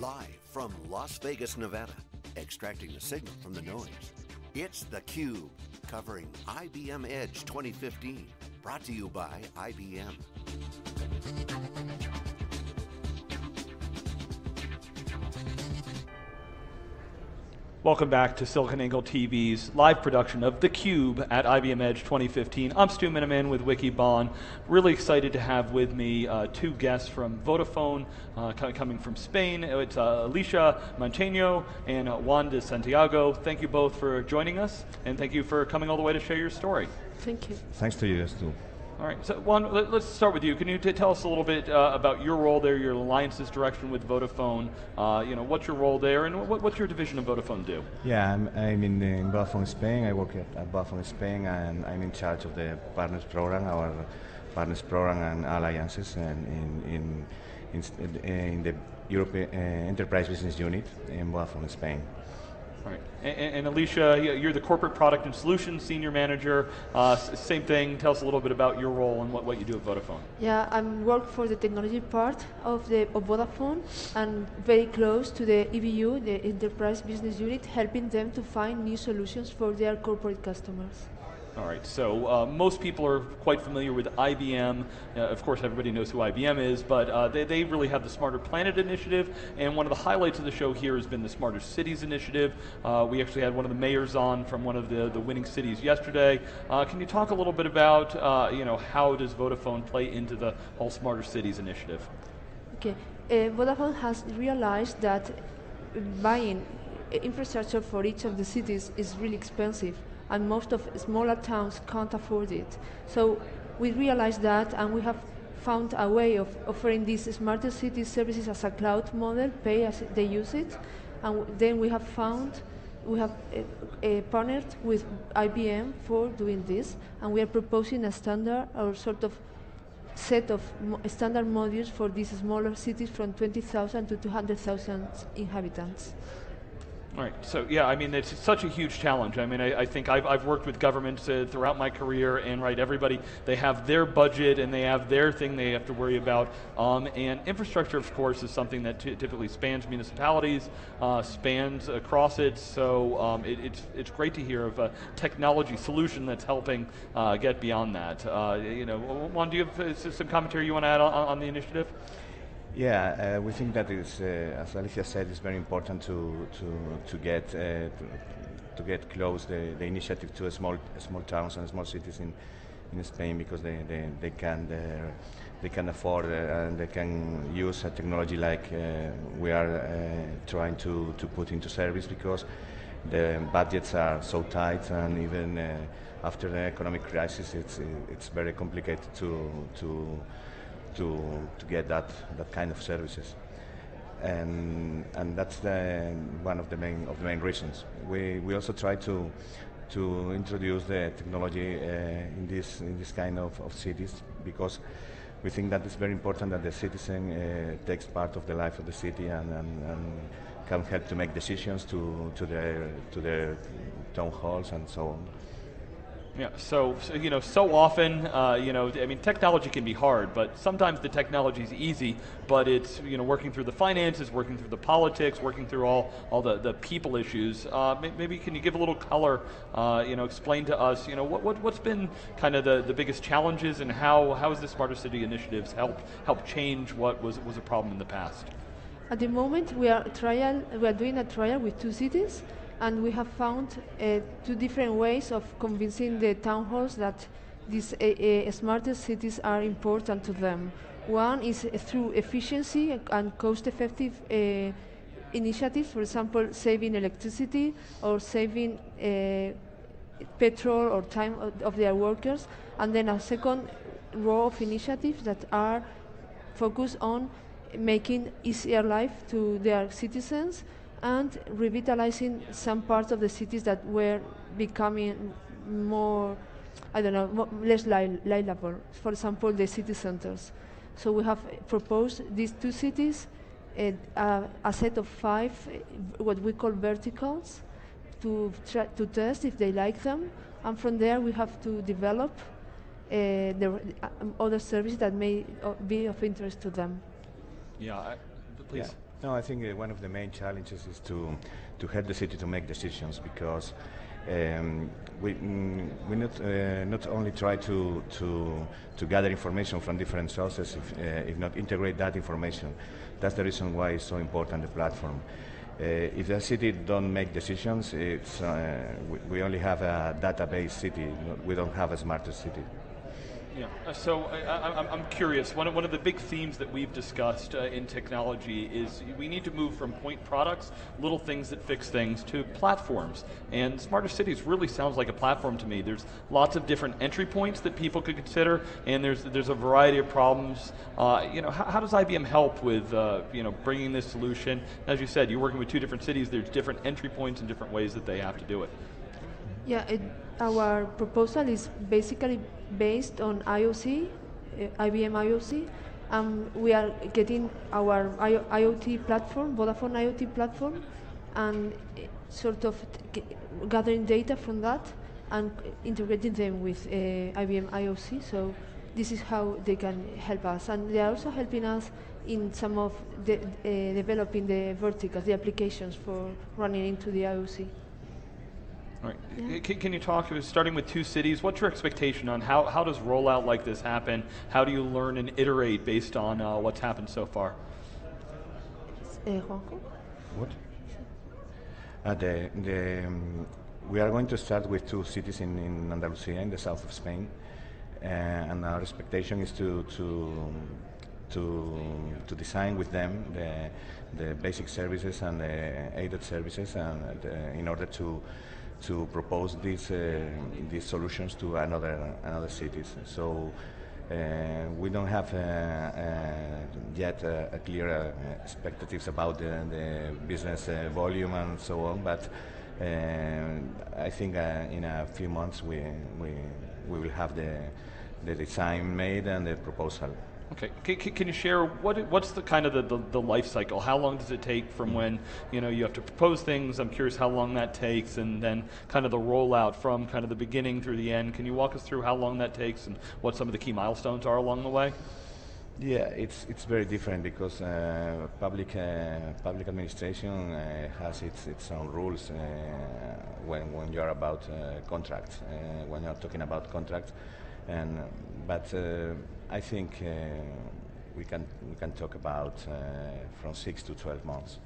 live from Las Vegas, Nevada, extracting the signal from the noise. It's theCUBE, covering IBM Edge 2015, brought to you by IBM. Welcome back to SiliconANGLE TV's live production of theCUBE at IBM Edge 2015. I'm Stu Miniman with Wikibon. Really excited to have with me two guests from Vodafone, coming from Spain. It's Alicia Mancheno and Juan de Santiago. Thank you both for joining us, and thank you for coming all the way to share your story. Thank you. Thanks to you, Stu. All right, so Juan, let's start with you. Can you tell us a little bit about your role there, your alliances direction with Vodafone? You know, what's your role there, and what's your division of Vodafone do? Yeah, I'm in Vodafone Spain. I work at Vodafone Spain, and I'm in charge of the partners program, our partners program and alliances, and in the European enterprise business unit in Vodafone Spain. Right. And Alicia, you're the Corporate Product and Solutions Senior Manager. Same thing, tell us a little bit about your role and what you do at Vodafone. Yeah, I work for the technology part of Vodafone, and very close to the EBU, the Enterprise Business Unit, helping them to find new solutions for their corporate customers. All right, so most people are quite familiar with IBM. Of course, everybody knows who IBM is, but they really have the Smarter Planet initiative, and one of the highlights of the show here has been the Smarter Cities initiative. We actually had one of the mayors on from one of the winning cities yesterday. Can you talk a little bit about you know, how does Vodafone play into the whole Smarter Cities initiative? Okay, Vodafone has realized that buying infrastructure for each of the cities is really expensive, and most of smaller towns can't afford it. So we realized that, and we have found a way of offering these smarter city services as a cloud model, pay as they use it, and then we have partnered with IBM for doing this, and we are proposing a standard or sort of set of standard modules for these smaller cities from 20,000 to 200,000 inhabitants. All right, so yeah, I mean, it's such a huge challenge. I mean, I think I've worked with governments throughout my career, and right, everybody, they have their budget and they have their thing they have to worry about. And infrastructure, of course, is something that typically spans municipalities, spans across it. So it's great to hear of a technology solution that's helping get beyond that. You know, Juan, do you have some commentary you want to add on the initiative? Yeah, we think that it's, as Alicia said, it's very important to get close the initiative to small towns and small cities in Spain, because they can afford and they can use a technology like we are trying to put into service, because the budgets are so tight, and even after the economic crisis, it's very complicated to get that kind of services, and that's one of the main reasons. We also try to introduce the technology in this kind of cities, because we think that it's very important that the citizen takes part of the life of the city and can help to make decisions to their town halls and so on. Yeah, so you know, so often, you know, I mean, technology can be hard, but sometimes the technology is easy. But it's, you know, working through the finances, working through the politics, working through all the people issues. Maybe can you give a little color? You know, explain to us, you know, what's been kind of the biggest challenges, and how has the Smarter City initiatives help change what was a problem in the past? At the moment, we are doing a trial with two cities. And we have found two different ways of convincing the town halls that these smarter cities are important to them. One is through efficiency and cost-effective initiatives, for example, saving electricity or saving petrol or time of their workers. And then a second row of initiatives that are focused on making easier life to their citizens, and revitalizing some parts of the cities that were becoming more, I don't know, less livable. For example, the city centers. So we have proposed these two cities a set of 5, what we call verticals, to test if they like them. And from there, we have to develop other services that may be of interest to them. Yeah, please. Yeah. No, I think one of the main challenges is to help the city to make decisions, because we not only try to gather information from different sources, if not integrate that information. That's the reason why it's so important, the platform. If the city don't make decisions, it's, we only have a database city. We don't have a smarter city. Yeah. So I'm curious, one of the big themes that we've discussed in technology is we need to move from point products, little things that fix things, to platforms. And Smarter Cities really sounds like a platform to me. There's lots of different entry points that people could consider, and there's a variety of problems. You know, how does IBM help with you know, bringing this solution? As you said, you're working with two different cities, there's different entry points and different ways that they have to do it. Yeah, our proposal is basically based on IoC, IBM IoC. We are getting our IoT platform, Vodafone IoT platform, and sort of gathering data from that and integrating them with IBM IoC. So this is how they can help us. And they are also helping us in some of the, developing the verticals, the applications for running into the IoC. Right. Yeah. Can you talk, starting with two cities, what's your expectation on how does rollout like this happen? How do you learn and iterate based on what's happened so far? What? We are going to start with two cities in Andalucía, in the south of Spain, and our expectation is to design with them the basic services and the aided services, and in order to propose these solutions to another cities. So we don't have yet clear expectatives about the business volume and so on, but I think in a few months we will have the design made and the proposal. Okay, can you share what's the kind of the life cycle? How long does it take from when, you know, you have to propose things? I'm curious how long that takes, and then kind of the rollout from kind of the beginning through the end. Can you walk us through how long that takes and what some of the key milestones are along the way? Yeah, it's very different, because public administration has its own rules when you're about contracts, when you're talking about contracts. And but I think we can talk about from 6 to 12 months.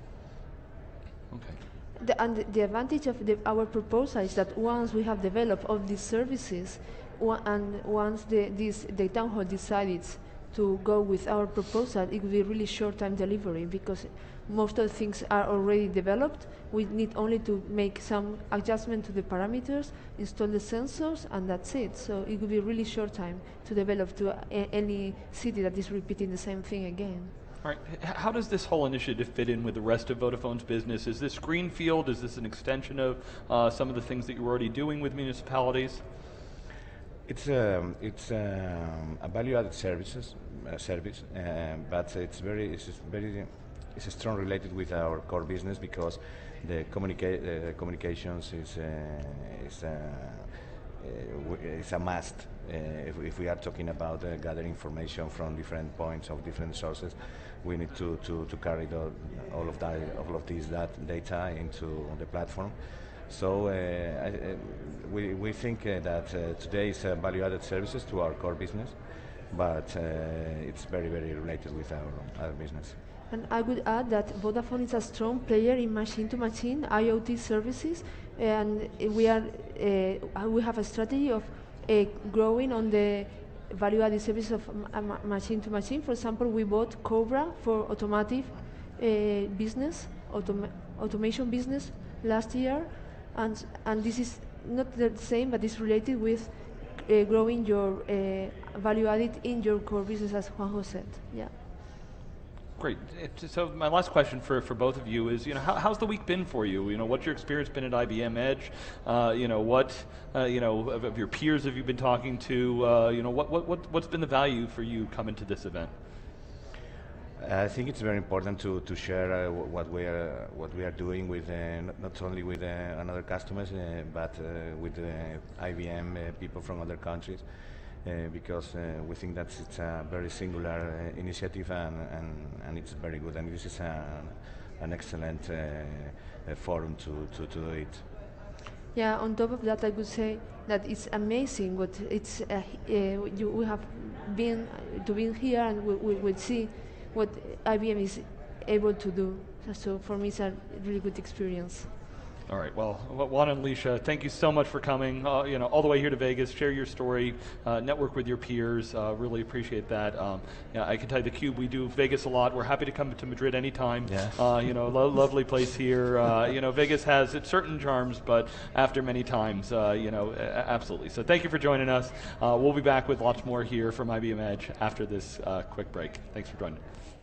Okay. And the advantage of our proposal is that once we have developed all these services, and once the town hall decides to go with our proposal, it will be really short-time delivery, because most of the things are already developed. We need only to make some adjustment to the parameters, install the sensors, and that's it. So it will be really short time to develop to any city that is repeating the same thing again. All right. How does this whole initiative fit in with the rest of Vodafone's business? Is this greenfield? Is this an extension of some of the things that you're already doing with municipalities? It's a value-added services service, but it's strongly related with our core business, because the communications is a must if we are talking about gathering information from different points of different sources. We need to carry all of this data into the platform. So we think that today is value-added services to our core business, but it's very, very related with our business. And I would add that Vodafone is a strong player in machine-to-machine IoT services, and we have a strategy of growing on the value-added services of machine-to-machine. For example, we bought Cobra for automotive business, automation business last year. And this is not the same, but it's related with growing your value added in your core business, as Juanjo said. Yeah. Great. So my last question for both of you is, you know, how's the week been for you? You know, what's your experience been at IBM Edge? You know, what you know of your peers have you been talking to? You know, what's been the value for you coming to this event? I think it's very important to share what we are doing with not only with other customers, but with IBM people from other countries. because we think that it's a very singular initiative and it's very good, and this is an excellent forum to do it. Yeah, on top of that, I would say that it's amazing what it's, we have been to be here, and we will see what IBM is able to do. So for me, it's a really good experience. All right, well, Juan and Alicia, thank you so much for coming you know, all the way here to Vegas, share your story, network with your peers, really appreciate that. Yeah, I can tell you, theCUBE, we do Vegas a lot. We're happy to come to Madrid anytime. Yeah. You know, lovely place here. You know, Vegas has its certain charms, but after many times, you know, absolutely. So thank you for joining us. We'll be back with lots more here from IBM Edge after this quick break. Thanks for joining us.